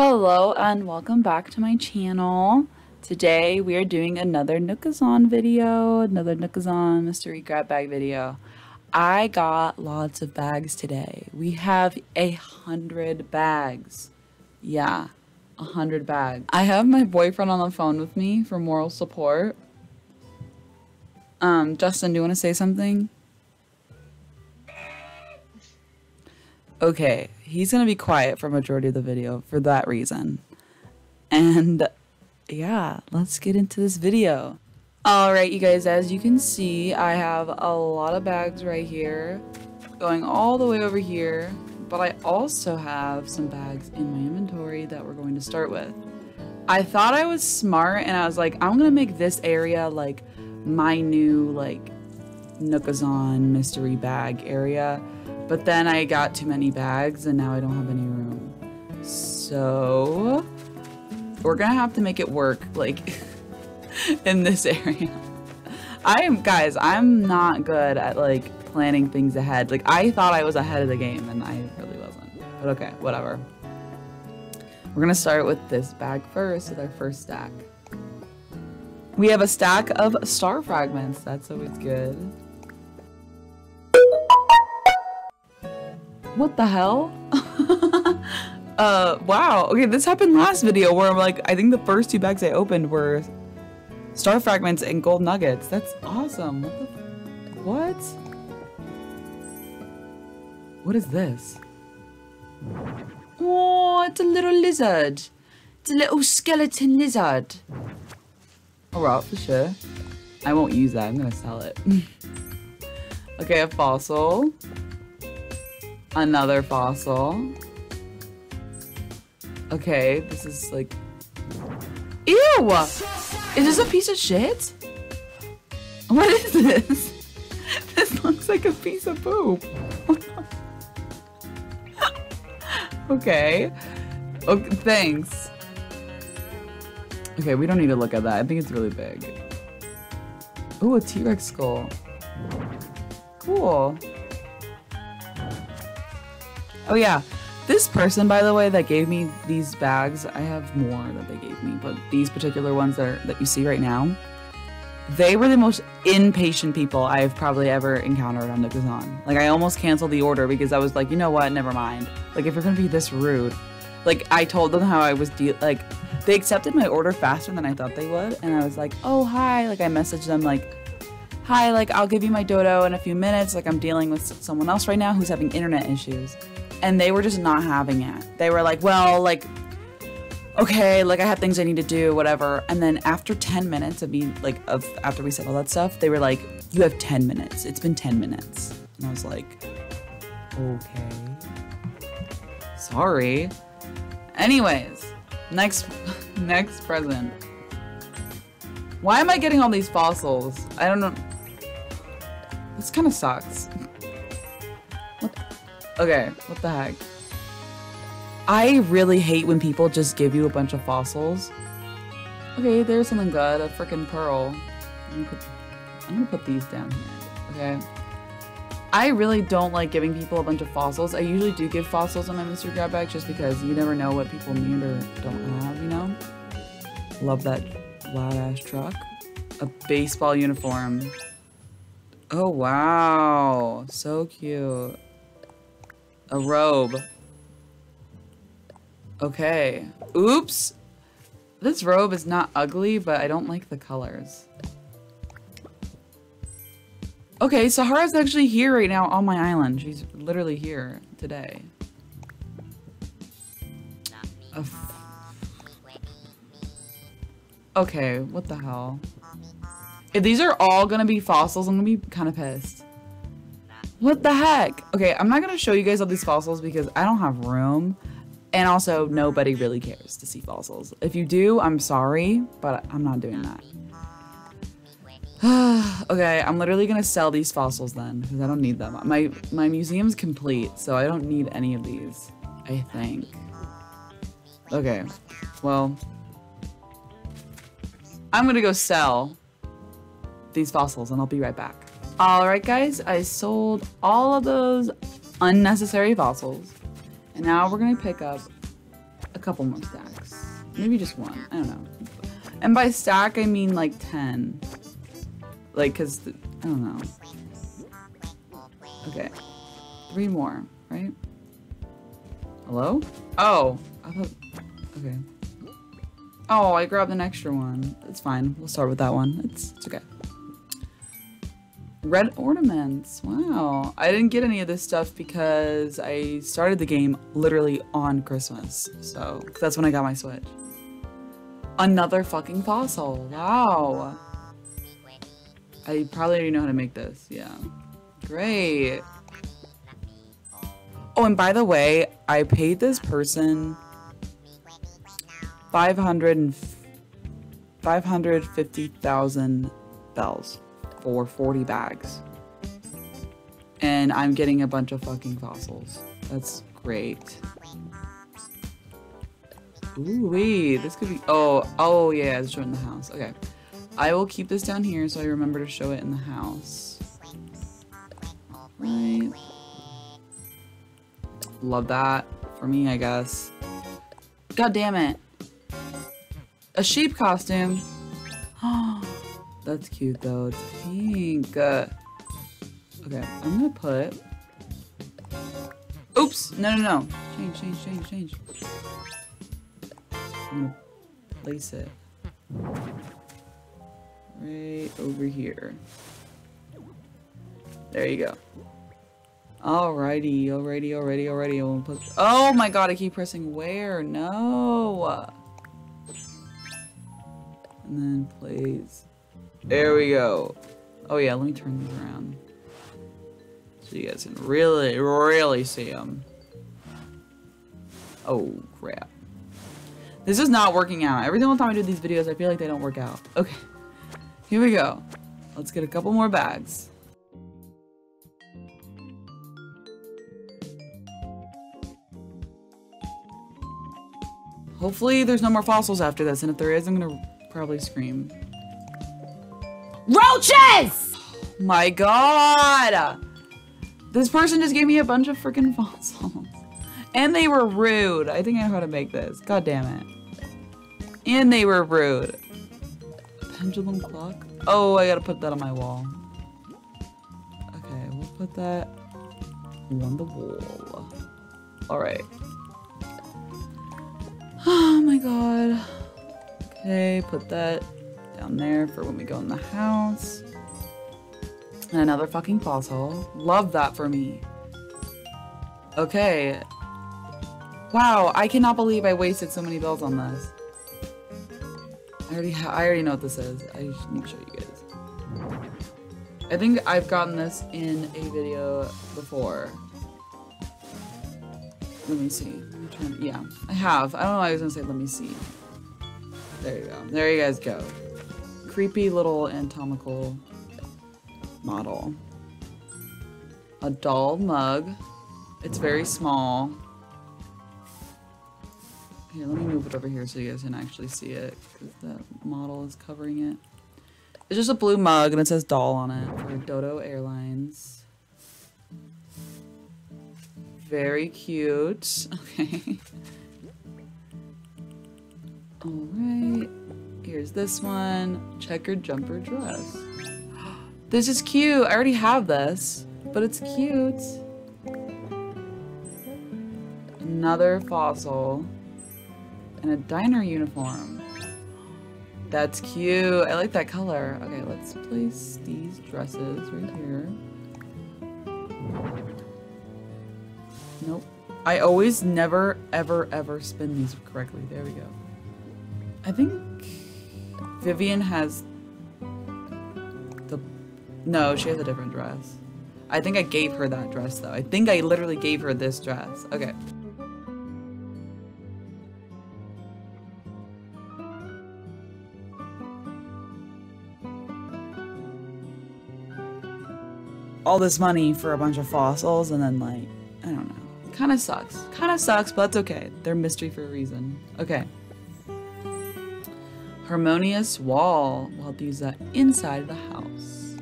Hello and welcome back to my channel. Today we are doing another Nookazon video, another Nookazon mystery grab bag video. I got lots of bags today. We have 100 bags. Yeah, 100 bags. I have my boyfriend on the phone with me for moral support. Justin, do you want to say something? Okay, he's gonna be quiet for majority of the video for that reason. And yeah, let's get into this video. Alright you guys, as you can see, I have a lot of bags right here, going all the way over here, but I also have some bags in my inventory that we're going to start with. I thought I was smart and I was like, I'm gonna make this area like my new like Nookazon mystery bag area. But then I got too many bags and now I don't have any room. So we're gonna have to make it work like in this area. I'm not good at like planning things ahead. Like I thought I was ahead of the game and I really wasn't, but okay, whatever. We're gonna start with this bag first, with our first stack. We have a stack of star fragments. That's always good. What the hell? Wow. Okay, this happened last video where I'm like, I think the first two bags I opened were star fragments and gold nuggets. That's awesome. What the f— What is this? Oh, it's a little lizard. It's a little skeleton lizard. Alright, for sure. I won't use that. I'm gonna sell it. Okay, a fossil. Another fossil. Okay, this is like... Ew! Is this a piece of shit? What is this? This looks like a piece of poop. Okay. Okay, thanks. Okay, we don't need to look at that. I think it's really big. Ooh, a T-Rex skull. Cool. Oh yeah, this person, by the way, that gave me these bags, I have more that they gave me, but these particular ones that you see right now, they were the most impatient people I've probably ever encountered on Nookazon. Like, I almost canceled the order because I was like, you know what, never mind. Like, if you're gonna be this rude, like, I told them how I was, like, they accepted my order faster than I thought they would, and I was like, oh, hi, like, I messaged them, like, hi, like, I'll give you my dodo in a few minutes, like, I'm dealing with someone else right now who's having internet issues. And they were just not having it. They were like, well, like, okay, like I have things I need to do, whatever. And then after 10 minutes of me, like, after we said all that stuff, they were like, you have 10 minutes. It's been 10 minutes. And I was like, okay, sorry. Anyways, next present. Why am I getting all these fossils? I don't know. This kind of sucks. Okay, what the heck? I really hate when people just give you a bunch of fossils. Okay, there's something good, a freaking pearl. I'm gonna put these down here, okay? I really don't like giving people a bunch of fossils. I usually do give fossils on my mystery grab bag just because you never know what people need or don't have, you know? Love that loud-ass truck. A baseball uniform. Oh, wow, so cute. A robe. Okay. Oops! This robe is not ugly, but I don't like the colors. Okay, Sahara's actually here right now on my island. She's literally here today. Okay, what the hell? If these are all gonna be fossils, I'm gonna be kind of pissed. What the heck? Okay, I'm not gonna show you guys all these fossils because I don't have room. And also, nobody really cares to see fossils. If you do, I'm sorry, but I'm not doing that. Okay, I'm literally gonna sell these fossils then because I don't need them. My museum's complete, so I don't need any of these, I think. Okay, well, I'm gonna go sell these fossils and I'll be right back. Alright guys, I sold all of those unnecessary fossils, and now we're going to pick up a couple more stacks. Maybe just one. I don't know. And by stack, I mean like 10. Like, because, I don't know. Okay. 3 more, right? Hello? Oh. I thought, okay. Oh, I grabbed an extra one. It's fine. We'll start with that one. It's okay. Red ornaments. Wow. I didn't get any of this stuff because I started the game literally on Christmas. So, 'cause that's when I got my Switch. Another fucking fossil. Wow. I probably already know how to make this. Yeah. Great. Oh, and by the way, I paid this person 550,000 bells for 40 bags. And I'm getting a bunch of fucking fossils. That's great. Ooh, wait, this could be, oh yeah, it's showing the house. Okay. I will keep this down here so I remember to show it in the house. Right. Love that. For me, I guess. God damn it. A sheep costume. Oh, that's cute though. It's pink. Okay, I'm gonna put. Oops! No. Change. I'm gonna place it right over here. There you go. Alrighty. I won't put. Oh my god! I keep pressing where? No. And then place. There we go. Oh yeah, let me turn this around so you guys can really, really see them. Oh crap. This is not working out. Every single time I do these videos, I feel like they don't work out. Okay, here we go. Let's get a couple more bags. Hopefully there's no more fossils after this, and if there is, I'm gonna probably scream. Roaches! My god! This person just gave me a bunch of freaking fossils. And they were rude. I think I know how to make this. God damn it. And they were rude. Pendulum clock? Oh, I gotta put that on my wall. Okay, we'll put that on the wall. Alright. Oh my god. Okay, put that down there for when we go in the house. And another fucking fossil. Love that for me. Okay. Wow, I cannot believe I wasted so many bells on this. I already know what this is. I just need to show you guys. I think I've gotten this in a video before. Let me see. Yeah, I have. I don't know why I was gonna say let me see. There you go. There you guys go. Creepy little anatomical model. A doll mug. It's very small. Here, let me move it over here so you guys can actually see it. Because the model is covering it. It's just a blue mug and it says doll on it for Dodo Airlines. Very cute. Okay. Alright, here's this one. Checkered jumper dress. This is cute! I already have this, but it's cute. Another fossil. And a diner uniform. That's cute! I like that color. Okay, let's place these dresses right here. Nope. I always never, ever, ever spin these correctly. There we go. I think Vivian has the, no, she has a different dress. I think I gave her that dress though. I think I literally gave her this dress. Okay. All this money for a bunch of fossils and then like, I don't know. Kind of sucks, but that's okay. They're mystery for a reason. Okay. Harmonious wall. We'll have to use that inside of the house.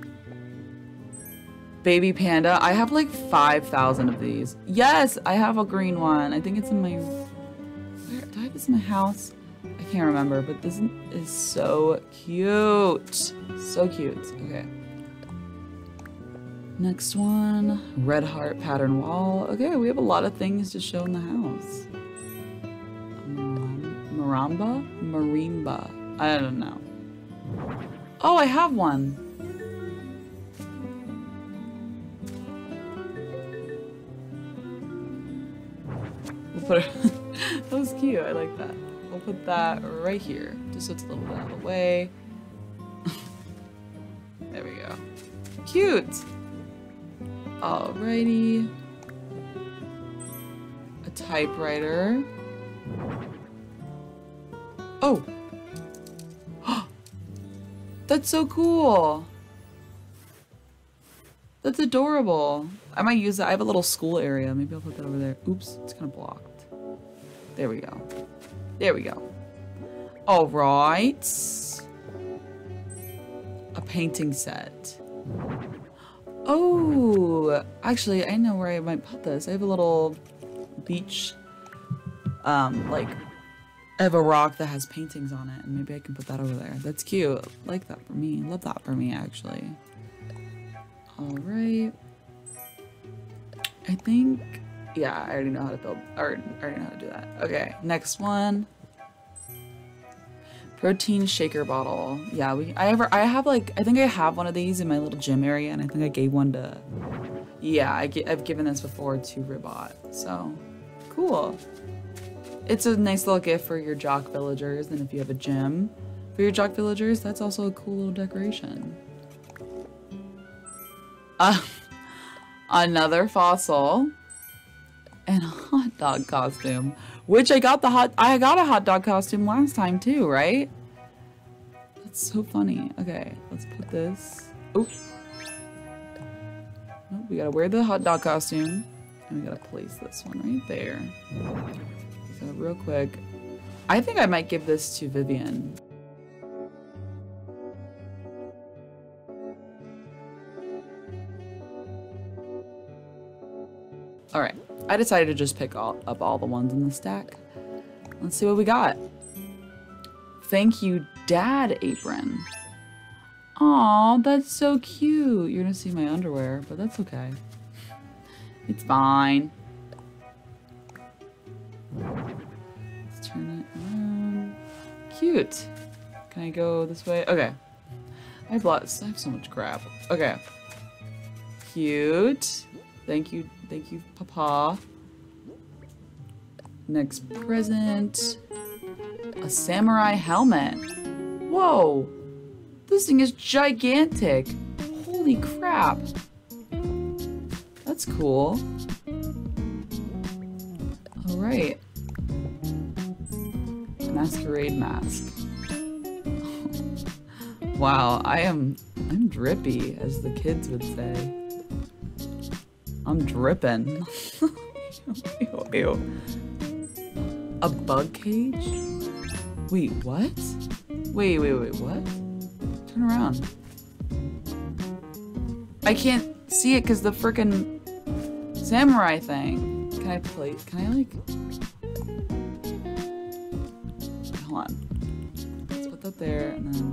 Baby panda. I have like 5,000 of these. Yes, I have a green one. I think it's in my... Where? Do I have this in my house? I can't remember, but this is so cute. So cute. Okay. Next one, red heart pattern wall. Okay, we have a lot of things to show in the house. Marimba? I don't know. Oh, I have one. We'll put it. That was cute. I like that. We'll put that right here, just so it's a little bit out of the way. There we go. Cute. Alrighty. A typewriter. Oh! That's so cool! That's adorable. I might use that. I have a little school area. Maybe I'll put that over there. Oops, it's kind of blocked. There we go. There we go. Alright. A painting set. Oh, actually, I know where I might put this. I have a little beach, I have a rock that has paintings on it, and maybe I can put that over there. That's cute. Like that for me. Love that for me, actually. All right. I think, yeah, I already know how to build, or I already know how to do that. Okay, next one. Protein shaker bottle. Yeah, I think I have one of these in my little gym area, and I think I gave one to, yeah, I've given this before to Ribot, so cool. It's a nice little gift for your jock villagers, and if you have a gym for your jock villagers, that's also a cool little decoration. Another fossil and a hot dog costume. Which I got a hot dog costume last time too, right? That's so funny. Okay, let's put this. Oh, we gotta wear the hot dog costume, and we gotta place this one right there. So real quick, I think I might give this to Vivian. All right. I decided to just pick up all the ones in the stack. Let's see what we got. Thank you, Dad apron. Aw, that's so cute. You're gonna see my underwear, but that's okay. It's fine. Let's turn it around. Cute. Can I go this way? Okay. I have so much crap. Okay. Cute. Thank you, Papa. Next present. A samurai helmet. Whoa! This thing is gigantic! Holy crap! That's cool. Alright. Masquerade mask. Wow, I'm drippy, as the kids would say. I'm dripping. Ew, ew. A bug cage? Wait, what? Wait, what? Turn around. I can't see it because the frickin' samurai thing. Hold on. Let's put that there, and then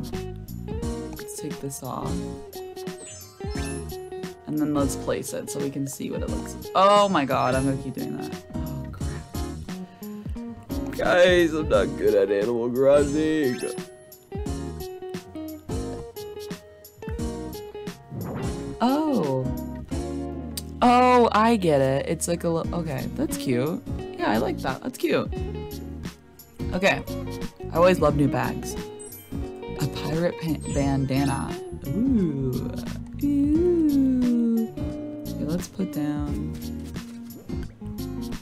let's take this off. And then let's place it so we can see what it looks like. Oh my god, I'm gonna keep doing that. Oh crap. Guys, I'm not good at Animal Crossing. Oh, I get it. It's like a little, okay, that's cute. Yeah, I like that. That's cute. Okay. I always love new bags. A pirate bandana. Ooh. Ooh. Let's put down,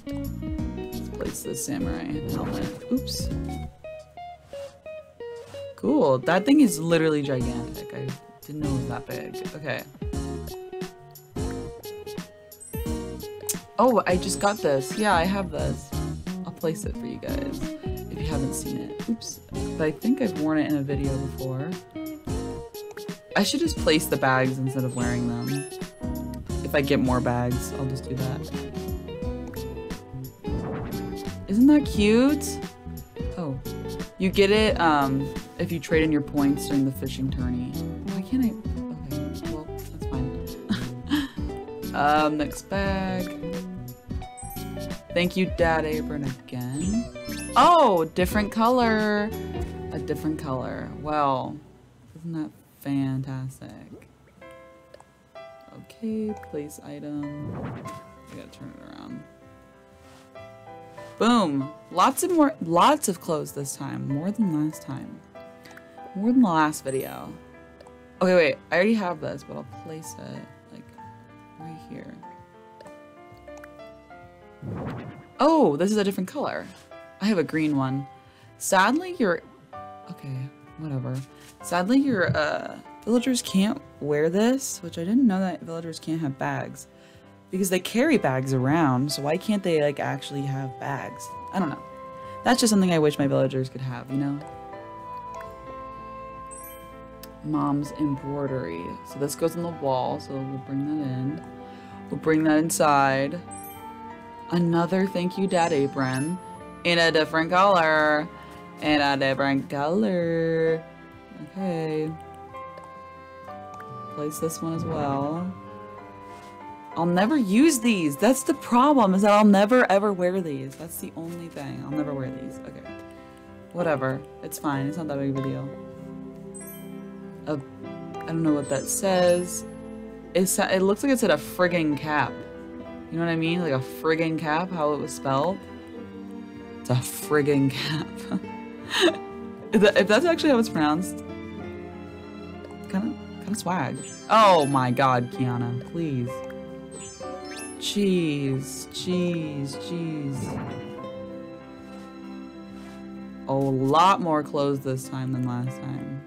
let's place the samurai helmet. Oops. Cool, that thing is literally gigantic. I didn't know it was that big. Okay. Oh, I just got this. Yeah, I have this. I'll place it for you guys if you haven't seen it. Oops, but I think I've worn it in a video before. I should just place the bags instead of wearing them. If I get more bags, I'll just do that. Isn't that cute? You get it if you trade in your points during the fishing tourney. Why can't I? Okay, well, that's fine. Next bag. Thank you, Dad Apron, again. Oh, different color. A different color. Wow. Isn't that fantastic? Okay, place item. I gotta turn it around. Boom! Lots of clothes this time. More than last time. More than the last video. Okay, wait. I already have this, but I'll place it, like, right here. Oh, this is a different color. I have a green one. Sadly, you're... Okay, whatever. Sadly, your villagers can't wear this, which I didn't know that villagers can't have bags. Because they carry bags around, so why can't they, like, actually have bags? I don't know. That's just something I wish my villagers could have, you know? Mom's embroidery. So this goes on the wall, so we'll bring that in. We'll bring that inside. Another thank you, Dad Apron. In a different color. In a different color. Okay. Place this one as well. I'll never use these. That's the problem, is that I'll never ever wear these. That's the only thing. I'll never wear these. Okay. Whatever. It's fine. It's not that big of a deal. I don't know what that says. It looks like it said a friggin' cap. You know what I mean? Like a friggin' cap, how it was spelled. It's a friggin' cap. If that's actually how it's pronounced. Kind of swag. Oh my god, Kiana. Please. Cheese, cheese, cheese. A lot more clothes this time than last time.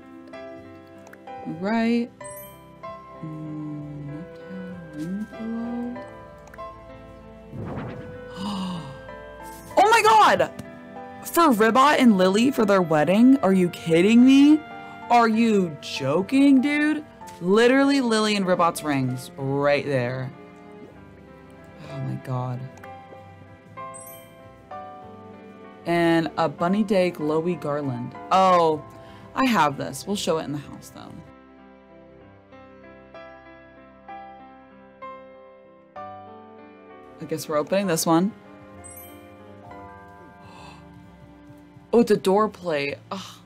Right. Oh my god! For Ribot and Lily for their wedding? Are you kidding me? Are you joking, dude? Literally Lily and Ribot's rings right there. Oh my god. And a Bunny Day glowy garland. Oh, I have this. We'll show it in the house though. I guess we're opening this one. Oh, it's a door plate. Oh,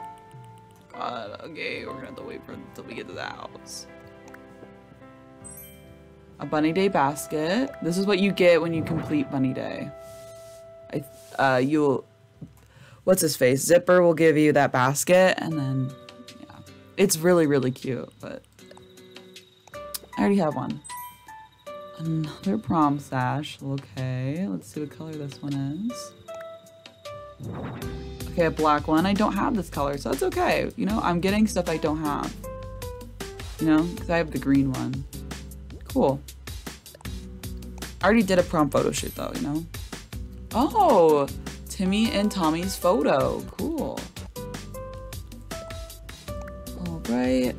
god, okay, we're gonna have to wait until we get to the house. A Bunny Day basket. This is what you get when you complete Bunny Day. You'll... What's his face? Zipper will give you that basket, and then... Yeah. It's really, really cute, but... I already have one. Another prom sash. Okay, let's see what color this one is. Okay, a black one. I don't have this color, so that's okay. You know, I'm getting stuff I don't have. You know, because I have the green one. Cool. I already did a prom photo shoot though, you know? Oh! Timmy and Tommy's photo. Cool. Alright.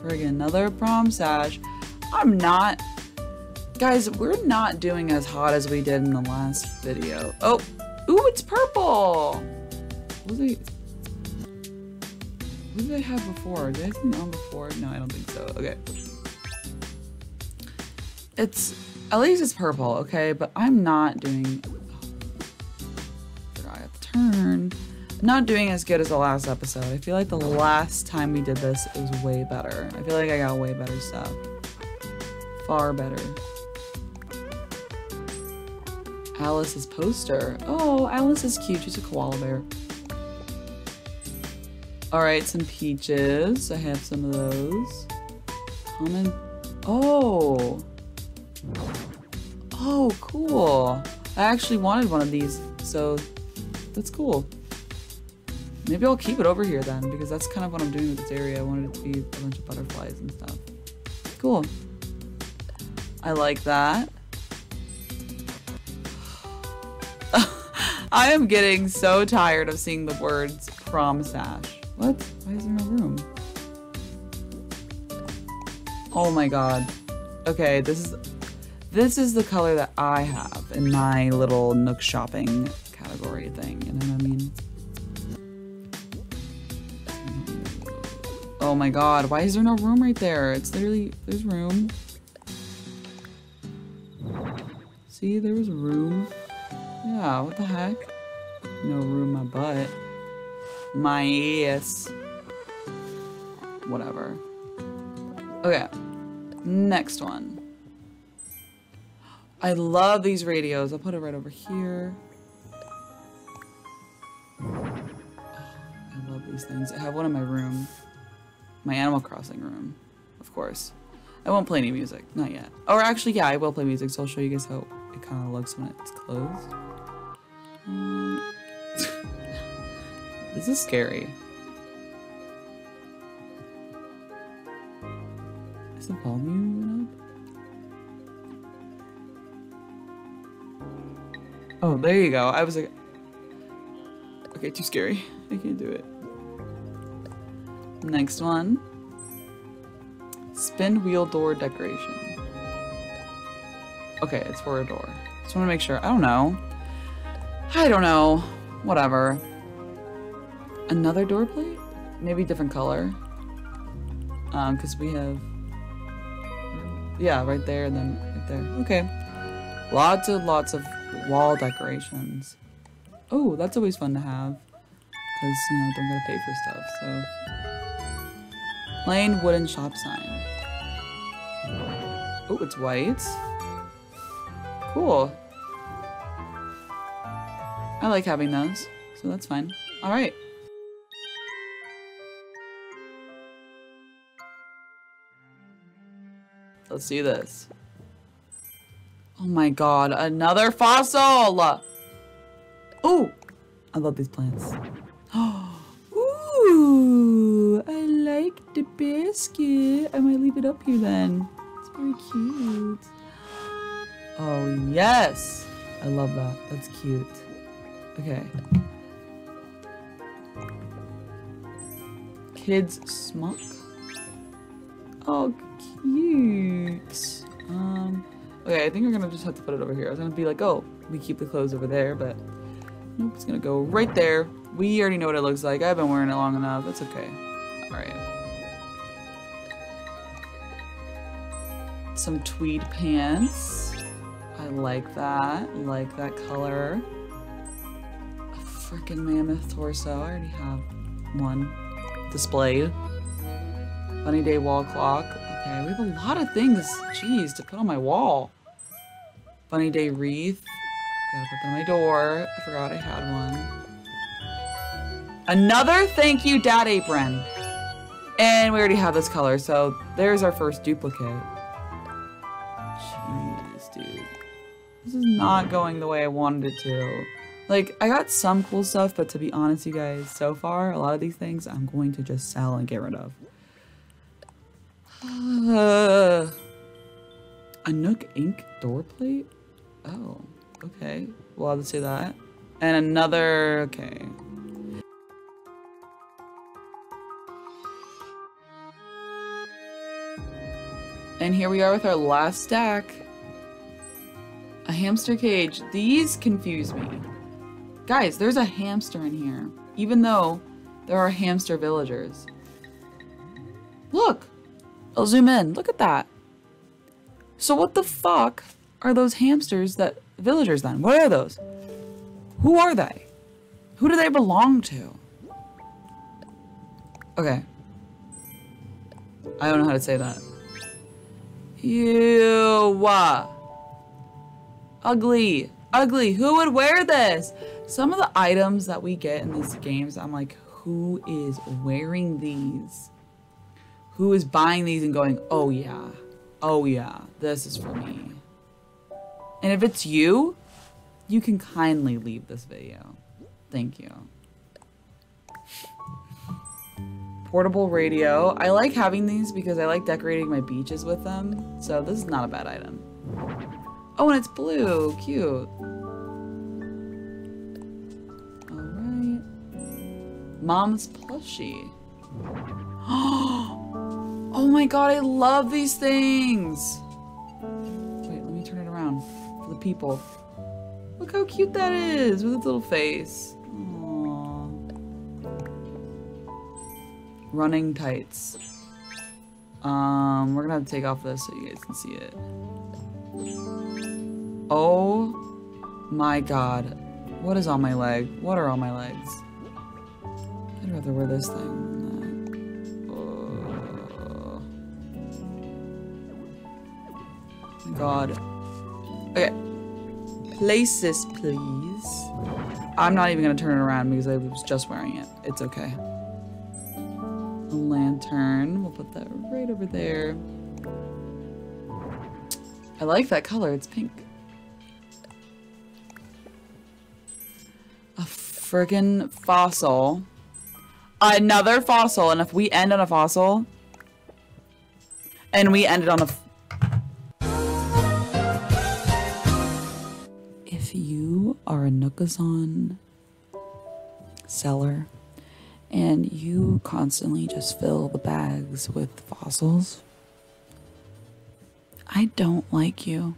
Friggin' another prom sash. I'm not... Guys, we're not doing as hot as we did in the last video. Oh! Ooh, it's purple! What did I have before? Did I have something on before? No, I don't think so. Okay. It's, at least it's purple, okay? But I'm not doing, I have to turn. I'm not doing as good as the last episode. I feel like the last time we did this, it was way better. I feel like I got way better stuff. Far better. Alice's poster. Oh, Alice is cute, she's a koala bear. All right, some peaches. I have some of those. Common, oh. Oh, cool. I actually wanted one of these, so that's cool. Maybe I'll keep it over here then, because that's kind of what I'm doing with this area. I wanted it to be a bunch of butterflies and stuff. Cool. I like that. I am getting so tired of seeing the words prom sash. What? Why is there no room? Oh my god. Okay, this is the color that I have in my little Nook shopping category thing, you know what I mean? Oh my god, why is there no room right there? It's literally, there's room. See, there was room. Yeah, what the heck? No room in my butt. My ass. Whatever. Okay, next one. I love these radios. I'll put it right over here. Oh, I love these things. I have one in my room. My Animal Crossing room, of course. I won't play any music, not yet. Or actually, yeah, I will play music, so I'll show you guys how it kind of looks when it's closed. This is scary. Is the volume up? Oh, there you go. I was like, okay, too scary. I can't do it. Next one. Spin wheel door decoration. Okay, it's for a door. Just want to make sure. I don't know. I don't know. Whatever. Another door plate? Maybe different color. Because we have... yeah, right there and then right there. Okay. Lots of wall decorations. Oh, that's always fun to have, because, you know, don't gotta pay for stuff. So plain wooden shop sign. Oh, it's white. Cool. I like having those, so that's fine. All right. Let's see this. Oh my god, another fossil! Ooh! I love these plants. Ooh! I like the basket. I might leave it up here then. It's very cute. Oh yes! I love that. That's cute. Okay. Kids smock. Oh, cute. Okay, I think we're gonna just have to put it over here. I was gonna be like, oh, we keep the clothes over there, but nope, it's gonna go right there. We already know what it looks like. I've been wearing it long enough. It's okay. Alright. Some tweed pants. I like that. Like that color. A freaking mammoth torso. I already have one displayed. Bunny Day wall clock. Okay, we have a lot of things, jeez, to put on my wall. Bunny Day wreath. Gotta put that on my door. I forgot I had one. Another thank you, dad apron. And we already have this color, so there's our first duplicate. Jeez, dude. This is not going the way I wanted it to. Like, I got some cool stuff, but to be honest, you guys, so far, a lot of these things I'm going to just sell and get rid of. A Nook ink door plate? Oh, okay. We'll have to say that. And another, okay. And here we are with our last stack. A hamster cage. These confuse me. Guys, there's a hamster in here, even though there are hamster villagers. Look! I'll zoom in. Look at that. So what the fuck are those hamsters that villagers then? What are those? Who are they? Who do they belong to? Okay. I don't know how to say that. Ew. Ugly. Ugly. Who would wear this? Some of the items that we get in these games, I'm like, who is wearing these? Who is buying these and going, oh yeah, this is for me. And if it's you, you can kindly leave this video. Thank you. Portable radio. I like having these because I like decorating my beaches with them. So this is not a bad item. Oh, and it's blue, cute. All right. Mom's plushie. Oh my god, I love these things! Wait, let me turn it around for the people. Look how cute that is with its little face. Aww. Running tights. We're gonna have to take off this so you guys can see it. Oh my god. What is on my leg? What are on my legs? I'd rather wear this thing. God. Okay. Places, please. I'm not even gonna turn it around because I was just wearing it. It's okay. A lantern. We'll put that right over there. I like that color. It's pink. A friggin' fossil. Another fossil. And if we end on a fossil... And we ended on a... are a Nookazon seller and you constantly just fill the bags with fossils, I don't like you,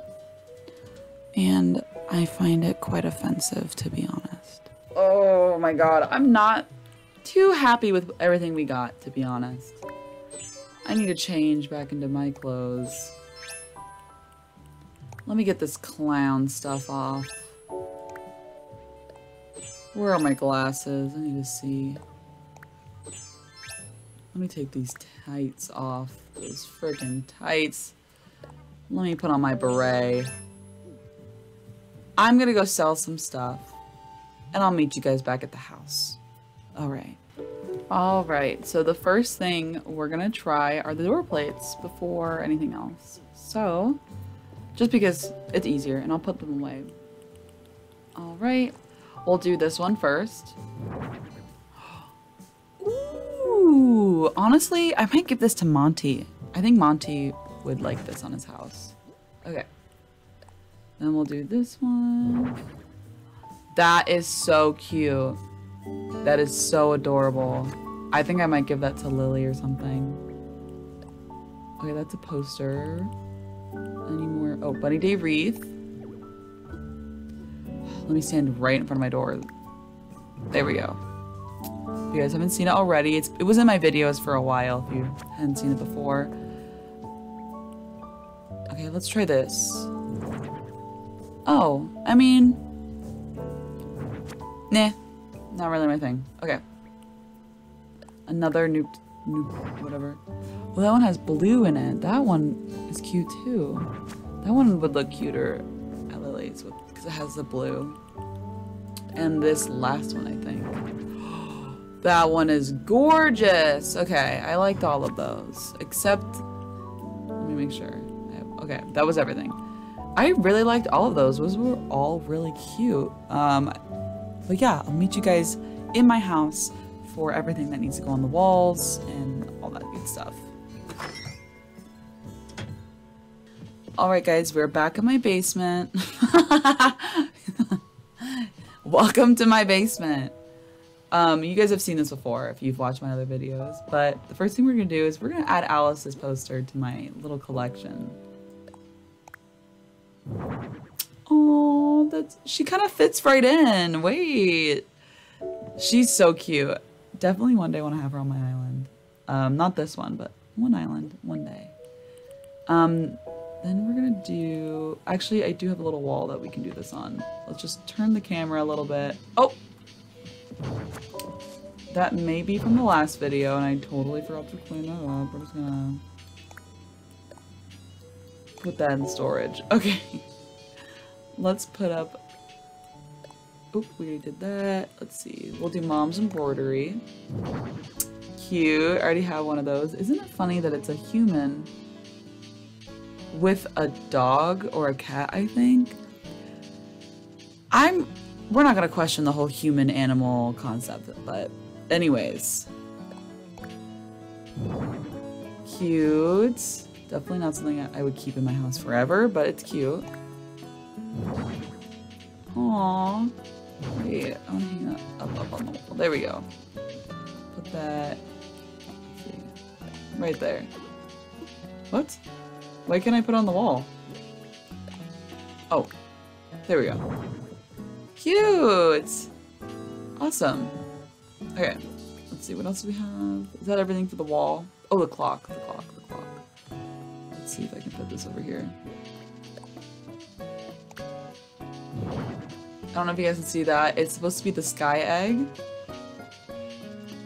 and I find it quite offensive, to be honest. Oh my god, I'm not too happy with everything we got, to be honest. I need to change back into my clothes. Let me get this clown stuff off. Where are my glasses? I need to see. Let me take these tights off. Those freaking tights. Let me put on my beret. I'm gonna go sell some stuff. And I'll meet you guys back at the house. Alright. Alright, so the first thing we're gonna try are the door plates before anything else. So, just because it's easier, and I'll put them away. Alright. We'll do this one first. Ooh, honestly, I might give this to Monty. I think Monty would like this on his house. Okay. Then we'll do this one. That is so cute. That is so adorable. I think I might give that to Lily or something. Okay, that's a poster. Any more? Oh, Bunny Day wreath. Let me stand right in front of my door. There we go. If you guys haven't seen it already, it was in my videos for a while if you hadn't seen it before. Okay, let's try this. Oh, I mean... Nah, not really my thing. Okay. Another noob, whatever. Well, that one has blue in it. That one is cute too. That one would look cuter at Lily's with... It has the blue. And this last one, I think. That one is gorgeous. Okay, I liked all of those. Except, let me make sure. Okay, that was everything. I really liked all of those. Those were all really cute. But yeah, I'll meet you guys in my house for everything that needs to go on the walls and all that good stuff. Alright guys, we're back in my basement. Welcome to my basement. You guys have seen this before if you've watched my other videos, but the first thing we're gonna do is we're gonna add Alice's poster to my little collection. Oh, she kind of fits right in. Wait. She's so cute. Definitely one day I want to have her on my island. Not this one, but one island, one day. Then we're gonna do... Actually, I do have a little wall that we can do this on. Let's just turn the camera a little bit. Oh! That may be from the last video, and I totally forgot to clean that up. We're just gonna... put that in storage. Okay. Let's put up... Oop, we already did that. Let's see. We'll do Mom's embroidery. Cute. I already have one of those. Isn't it funny that it's a human... with a dog or a cat, I think. We're not gonna question the whole human animal concept, but anyways. Cute. Definitely not something I would keep in my house forever, but it's cute. Aww. Wait, I wanna hang that up on the wall. There we go. Put that right there. What? Why can't I put on the wall? Oh, there we go. Cute! Awesome. Okay, let's Let's see, what else do we have? Is that everything for the wall? Oh, the clock, the clock, the clock. Let's see if I can put this over here. I don't know if you guys can see that. It's supposed to be the sky egg.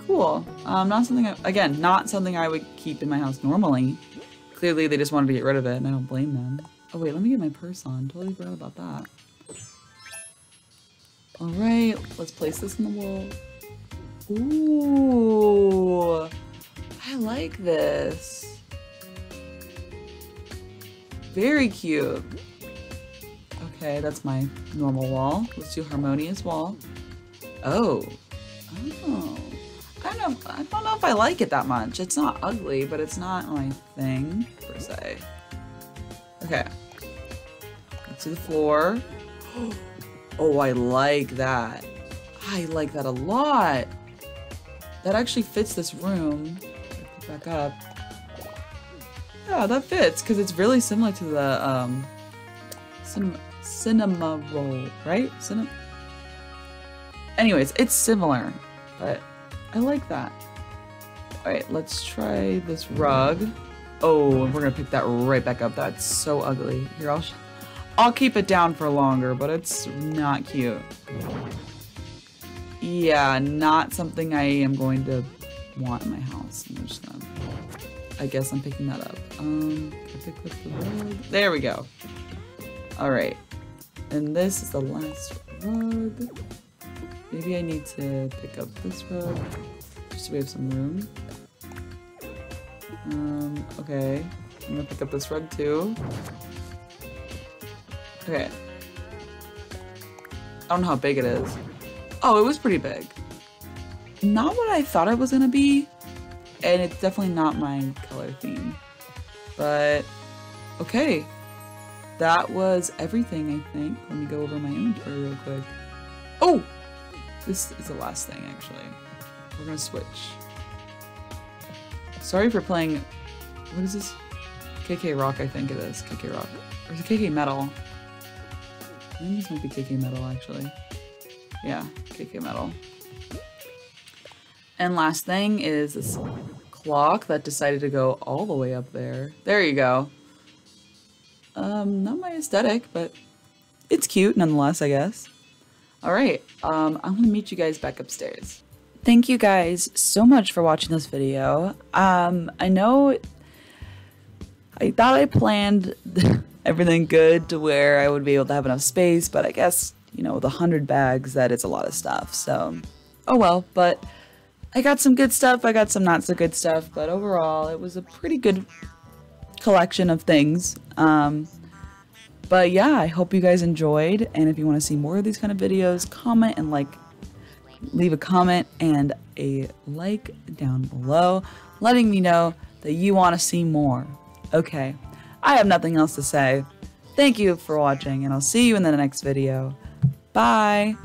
Cool. Not something I, again, not something I would keep in my house normally. Clearly they just wanted to get rid of it and I don't blame them. Oh wait, let me get my purse on. Totally forgot about that. Alright, let's place this in the wall. Ooh, I like this. Very cute. Okay, that's my normal wall. Let's do harmonious wall. Oh. Oh. I don't know if I like it that much. It's not ugly, but it's not my thing, per se. Okay. Let's do the floor. Oh, I like that. I like that a lot. That actually fits this room. Put it back up. Yeah, that fits, because it's really similar to the, cinema roll, right? Anyways, it's similar, but I like that. All right, let's try this rug. Oh, we're gonna pick that right back up. That's so ugly. Here, I'll keep it down for longer, but it's not cute. Yeah, not something I am going to want in my house. I'm just gonna, I guess I'm picking that up. Can I pick up the rug? There we go. All right, and this is the last rug. Maybe I need to pick up this rug, just so we have some room. Okay, I'm gonna pick up this rug too. Okay. I don't know how big it is. Oh, it was pretty big. Not what I thought it was gonna be, and it's definitely not my color theme, but okay. That was everything, I think. Let me go over my inventory real quick. Oh! This is the last thing, actually. We're gonna switch. Sorry for playing... What is this? KK Rock, I think it is. KK Rock. Or is it KK Metal? I think this might be KK Metal, actually. Yeah, KK Metal. And last thing is this clock that decided to go all the way up there. There you go. Not my aesthetic, but it's cute nonetheless, I guess. All right, I'm gonna meet you guys back upstairs. Thank you guys so much for watching this video. I know I thought I planned everything good to where I would be able to have enough space, but I guess, you know, with 100 bags, that is a lot of stuff, so oh well. But I got some good stuff, I got some not so good stuff, but overall, it was a pretty good collection of things. But yeah, I hope you guys enjoyed, and if you want to see more of these kind of videos, comment and like, leave a comment and a like down below, letting me know that you want to see more. Okay, I have nothing else to say. Thank you for watching, and I'll see you in the next video. Bye!